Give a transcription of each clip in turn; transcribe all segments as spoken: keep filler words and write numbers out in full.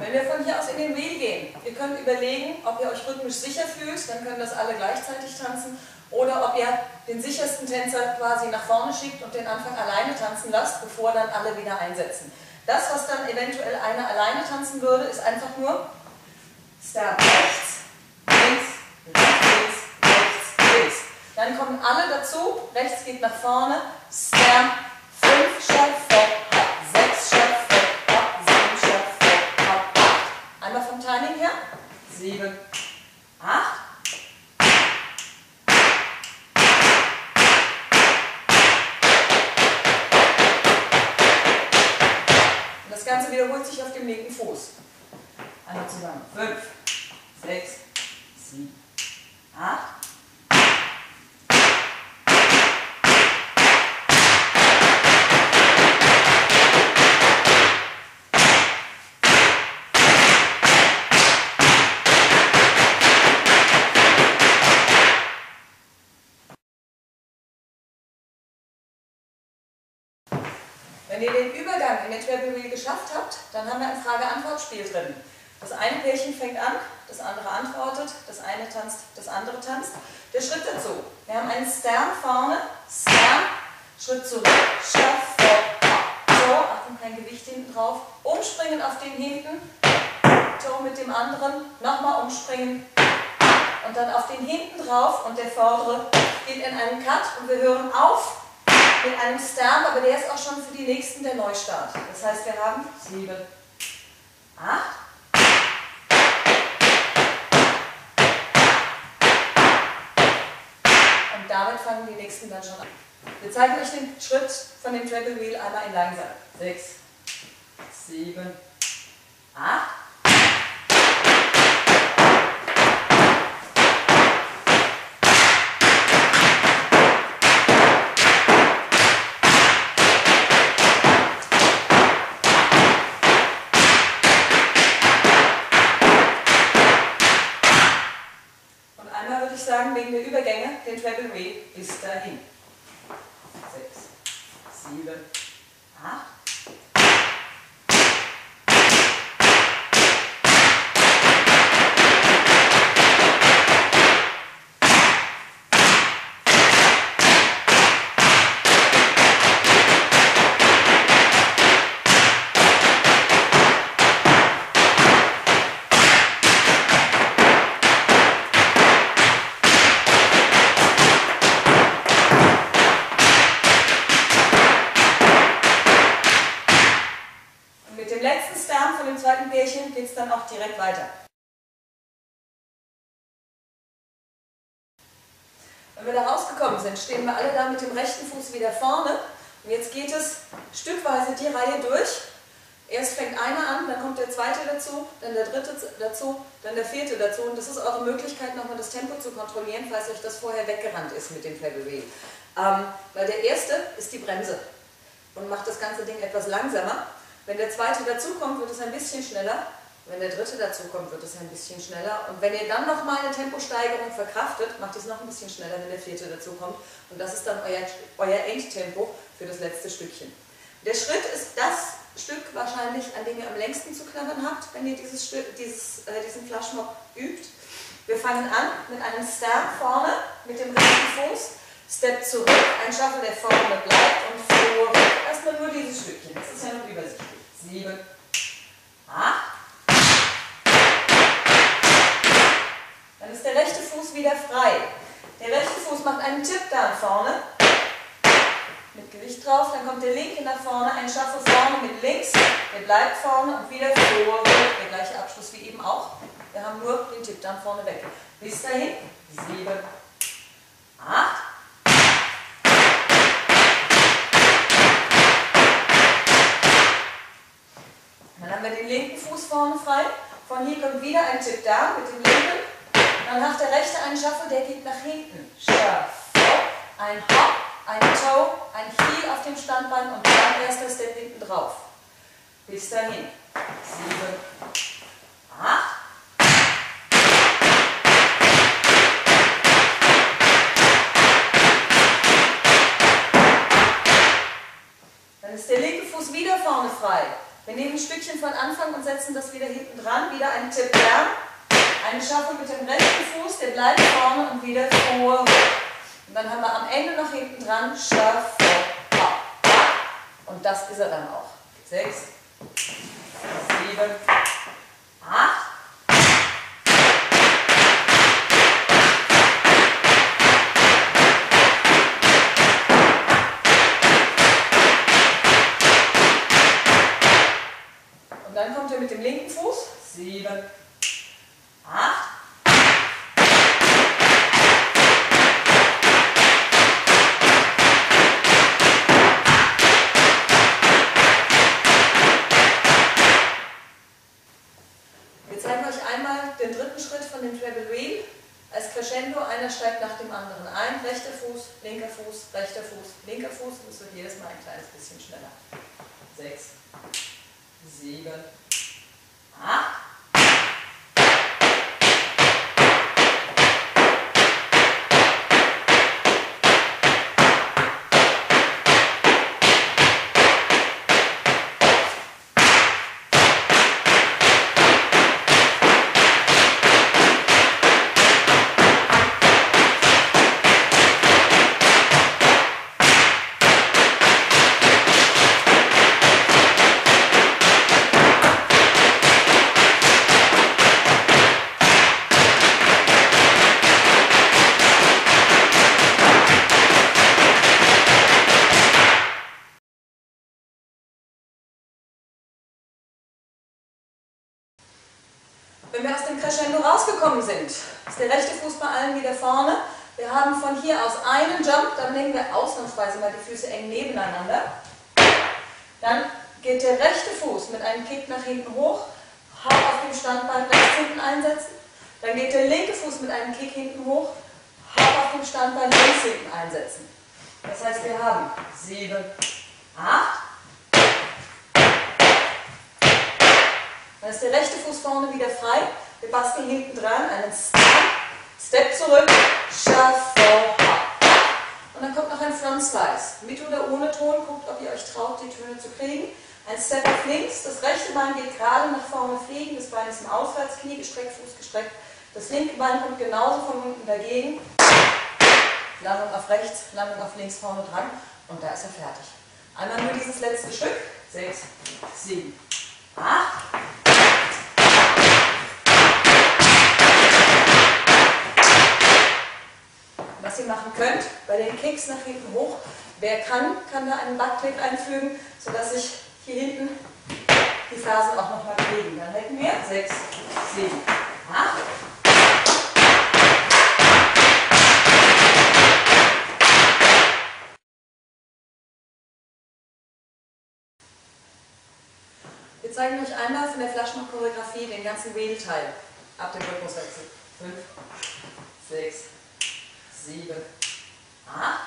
Wenn wir von hier aus in den Wheel gehen, ihr könnt überlegen, ob ihr euch rhythmisch sicher fühlt, dann können das alle gleichzeitig tanzen, oder ob ihr den sichersten Tänzer quasi nach vorne schickt und den Anfang alleine tanzen lasst, bevor dann alle wieder einsetzen. Das, was dann eventuell einer alleine tanzen würde, ist einfach nur Step rechts, links, rechts, rechts, links. Dann kommen alle dazu, rechts geht nach vorne, Step, fünf, Step, Step, sechs, Step, einmal vom Timing her. sieben, acht. Und das Ganze wiederholt sich auf dem linken Fuß. Einmal zusammen. fünf, sechs, sieben, acht. Wenn ihr den Übergang in den Treble Wheel geschafft habt, dann haben wir ein Frage-Antwort-Spiel drin. Das eine Pärchen fängt an, das andere antwortet, das eine tanzt, das andere tanzt. Der Schritt dazu. Wir haben einen Stern vorne, Stern, Schritt zurück, Schritt vor, so, achten kein Gewicht hinten drauf, umspringen auf den hinten, so mit dem anderen, nochmal umspringen und dann auf den hinten drauf und der vordere geht in einen Cut und wir hören auf mit einem Stern, aber der ist auch schon für die nächsten der Neustart. Das heißt, wir haben sieben, acht. Und damit fangen die nächsten dann schon an. Wir zeigen euch den Schritt von dem Treble Wheel einmal in langsam. sechs, sieben, acht. Wegen der Übergänge, den Treble Wheel bis dahin. sechs, sieben, acht. Geht es dann auch direkt weiter. Wenn wir da rausgekommen sind, stehen wir alle da mit dem rechten Fuß wieder vorne und jetzt geht es stückweise die Reihe durch. Erst fängt einer an, dann kommt der zweite dazu, dann der dritte dazu, dann der vierte dazu und das ist eure Möglichkeit, nochmal das Tempo zu kontrollieren, falls euch das vorher weggerannt ist mit dem Treble Wheel. Ähm, weil der erste ist die Bremse und macht das ganze Ding etwas langsamer. Wenn der zweite dazukommt, wird es ein bisschen schneller. Wenn der dritte dazukommt, wird es ein bisschen schneller. Und wenn ihr dann nochmal eine Temposteigerung verkraftet, macht es noch ein bisschen schneller, wenn der vierte dazukommt. Und das ist dann euer, euer Endtempo für das letzte Stückchen. Der Schritt ist das Stück wahrscheinlich, an dem ihr am längsten zu knabbern habt, wenn ihr dieses Stück, dieses, äh, diesen Flashmob übt. Wir fangen an mit einem Stern vorne, mit dem rechten Fuß. Step zurück, ein Shuffle, der vorne bleibt und vor. Erstmal nur dieses Stückchen, das ist ja noch übersichtlich. sieben, acht. Dann ist der rechte Fuß wieder frei. Der rechte Fuß macht einen Tipp da vorne. Mit Gewicht drauf, dann kommt der linke nach vorne, ein Shuffle vorne mit links. Der bleibt vorne und wieder vor. Der gleiche Abschluss wie eben auch. Wir haben nur den Tipp dann vorne weg. Bis dahin. sieben, acht. Dann haben wir den linken Fuß vorne frei. Von hier kommt wieder ein Tipp da mit dem linken. Dann macht der rechte einen Shuffle, der geht nach hinten. Shuffle, ein Hop, ein Toe, ein Heel auf dem Standbein und dann erst der Step hinten drauf. Bis dahin. sieben, acht. Dann ist der linke Fuß wieder vorne frei. Wir nehmen ein Stückchen von Anfang und setzen das wieder hinten dran. Wieder ein Tipp down, eine Shuffle mit dem rechten Fuß, der bleibt vorne und wieder vor. Und dann haben wir am Ende noch hinten dran Shuffle, up, up. Und das ist er dann auch. Sechs, sieben, acht. Dann kommt ihr mit dem linken Fuß, sieben, acht. Wir zeigen euch einmal den dritten Schritt von dem Treble Wheel. Als Crescendo, einer steigt nach dem anderen ein. Rechter Fuß, linker Fuß, rechter Fuß, linker Fuß. Das wird jedes Mal ein kleines bisschen schneller. Sechs. Sieben, acht. Wenn wir aus dem Crescendo rausgekommen sind, ist der rechte Fuß bei allen wieder vorne. Wir haben von hier aus einen Jump, dann legen wir ausnahmsweise mal die Füße eng nebeneinander. Dann geht der rechte Fuß mit einem Kick nach hinten hoch, hart auf dem Standbein rechts hinten einsetzen. Dann geht der linke Fuß mit einem Kick hinten hoch, hart auf dem Standbein links hinten einsetzen. Das heißt, wir haben sieben, acht. Dann ist der rechte Fuß vorne wieder frei. Wir basteln hinten dran einen Step, Step zurück, Shuffle, und dann kommt noch ein Front Slice. Mit oder ohne Ton, guckt, ob ihr euch traut, die Töne zu kriegen. Ein Step auf links, das rechte Bein geht gerade nach vorne fliegen, das Bein ist im Auswärtsknie gestreckt, Fuß gestreckt. Das linke Bein kommt genauso von unten dagegen. Landung auf rechts, Landung auf links, vorne dran, und da ist er fertig. Einmal nur dieses letzte Stück. Sechs, sieben, acht. Was ihr machen könnt, bei den Kicks nach hinten hoch, wer kann, kann da einen Backkick einfügen, sodass sich hier hinten die Fersen auch nochmal bewegen. Dann hätten wir sechs, sieben, acht. Wir zeigen euch einmal von der Flashmob-Choreografie den ganzen Wheel-Teil ab dem Rhythmuswechsel. fünf, sechs, sieben, acht.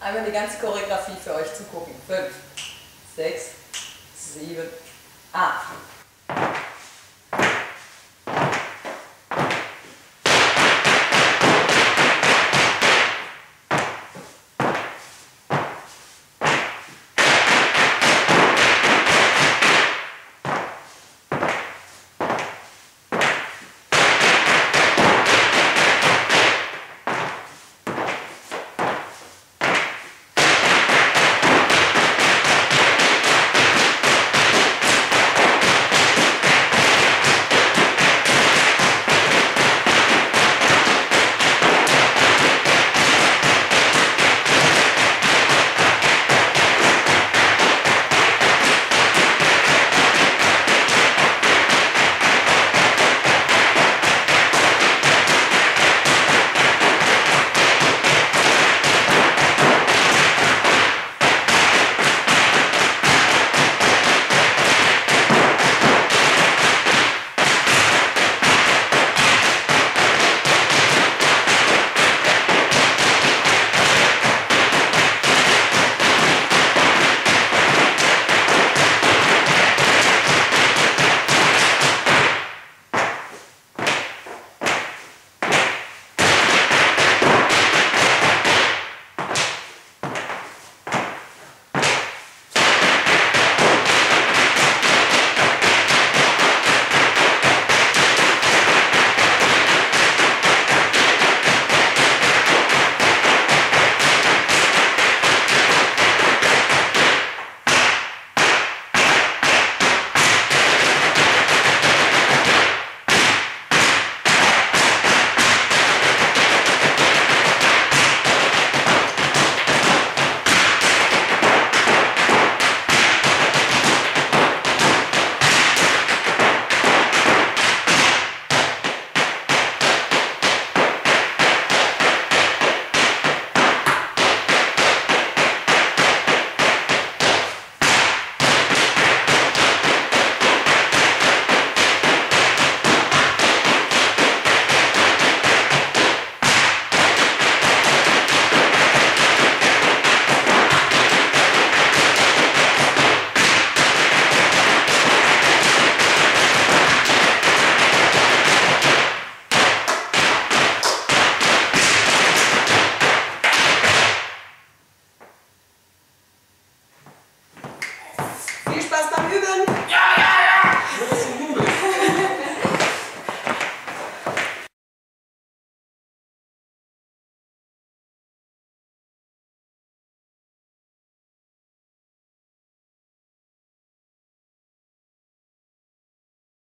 Einmal die ganze Choreografie für euch zu gucken. fünf, sechs, sieben, acht.